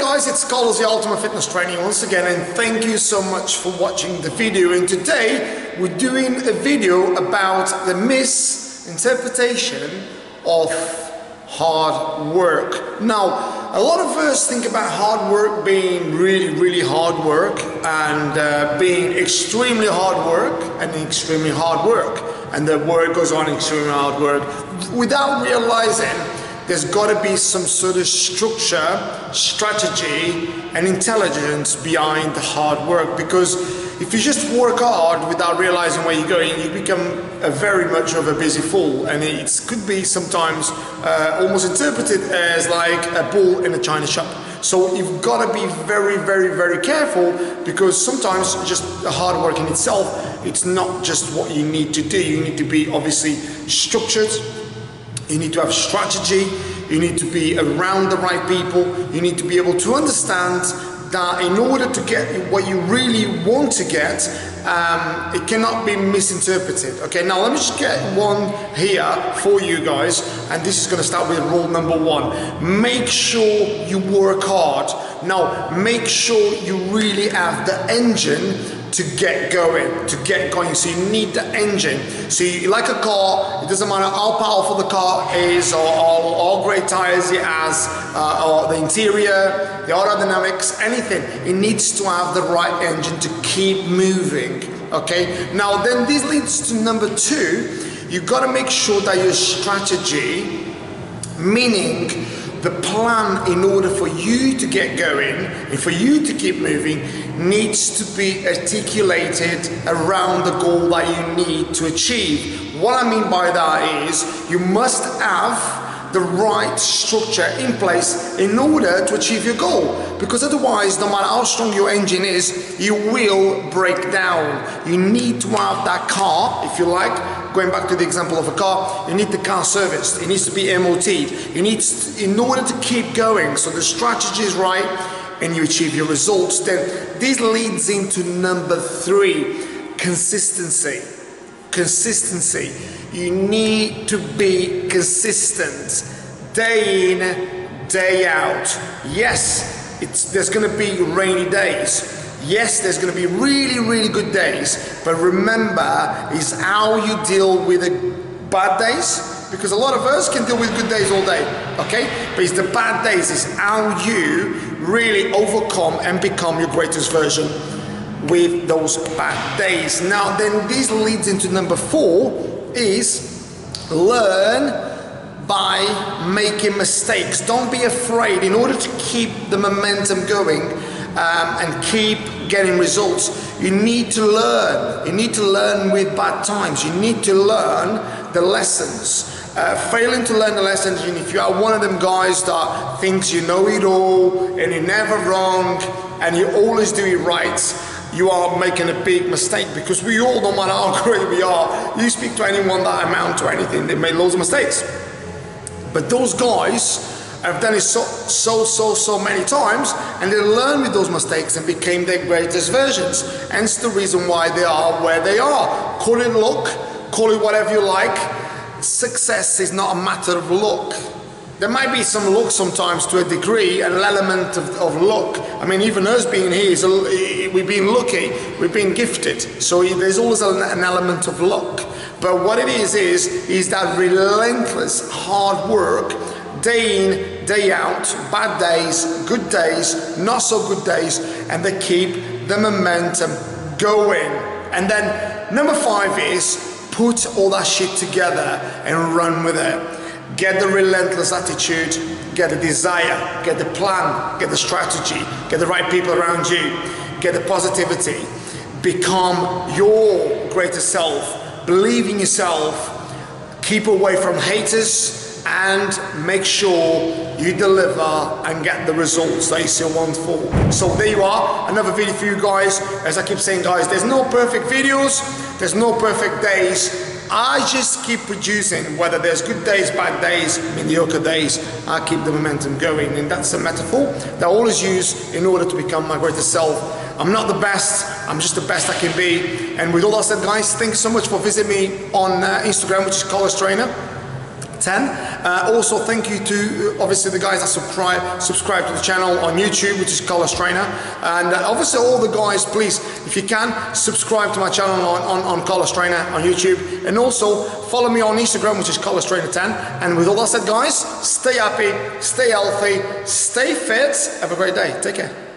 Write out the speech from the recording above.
guys, it's Carlos, the Ultimate Fitness Trainer, once again, and thank you so much for watching the video. And today we're doing a video about the misinterpretation of hard work. Now, a lot of us think about hard work being really hard work and being extremely hard work and extremely hard work, and the work goes on extremely hard work without realizing there's got to be some sort of structure, strategy and intelligence behind the hard work, because if you just work hard without realizing where you're going, you become a very much of a busy fool, and it could be sometimes almost interpreted as like a bull in a china shop. So you've got to be very careful, because sometimes just the hard work in itself, it's not just what you need to do. You need to be obviously structured. You need to have strategy, you need to be around the right people, you need to be able to understand that in order to get what you really want to get, it cannot be misinterpreted. Okay, now let me just get one here for you guys, and this is going to start with rule number one. Make sure you work hard. Now, make sure you really have the engine to get going, So you need the engine. So you, like a car, it doesn't matter how powerful the car is, or all great tires it has, or the interior, the aerodynamics, anything. It needs to have the right engine to keep moving, okay? Now then this leads to number two. You've got to make sure that your strategy, meaning the plan in order for you to get going and for you to keep moving, needs to be articulated around the goal that you need to achieve. What I mean by that is you must have the right structure in place in order to achieve your goal, because otherwise, no matter how strong your engine is, you will break down. You need to have that car, if you like. Going back to the example of a car, you need the car serviced, it needs to be MOT'd, you need to, in order to keep going, so the strategy is right and you achieve your results. Then this leads into number three, consistency. Consistency. You need to be consistent, day in, day out. Yes, there's going to be rainy days. Yes, there's going to be really good days, but remember, is how you deal with the bad days, because a lot of us can deal with good days all day, okay? But it's the bad days, is how you really overcome and become your greatest version with those bad days. Now, then this leads into number four, is learn by making mistakes. Don't be afraid. In order to keep the momentum going, and keep getting results, you need to learn. You need to learn with bad times. You need to learn the lessons. Failing to learn the lessons, and if you are one of them guys that thinks you know it all and you're never wrong and you always do it right, you are making a big mistake, because we all, no matter how great we are, you speak to anyone that amount to anything, they made loads of mistakes. But those guys, I've done it so many times, and they learned with those mistakes and became their greatest versions. Hence the reason why they are where they are. Call it luck, call it whatever you like. Success is not a matter of luck. There might be some luck sometimes to a degree, an element of luck. I mean, even us being here, we've been lucky, we've been gifted. So there's always an element of luck. But what it is that relentless hard work, day in, day out, bad days, good days, not so good days, and they keep the momentum going. And then number five is put all that shit together and run with it. Get the relentless attitude, get the desire, get the plan, get the strategy, get the right people around you, get the positivity. Become your greater self, believe in yourself, keep away from haters, and make sure you deliver and get the results that you so want for. So there you are, another video for you guys. As I keep saying, guys, there's no perfect videos, there's no perfect days. I just keep producing, whether there's good days, bad days, mediocre days, I keep the momentum going. And that's a metaphor that I always use in order to become my greatest self. I'm not the best, I'm just the best I can be. And with all that said, guys, thanks so much for visiting me on Instagram, which is Carlos Trainer. 10. Also, thank you to obviously the guys that subscribe to the channel on YouTube, which is Carlos Trainer, and obviously all the guys, please, if you can, subscribe to my channel on Carlos Trainer on YouTube, and also follow me on Instagram, which is Carlos Trainer10. And with all that said, guys, stay happy, stay healthy, stay fit. Have a great day. Take care.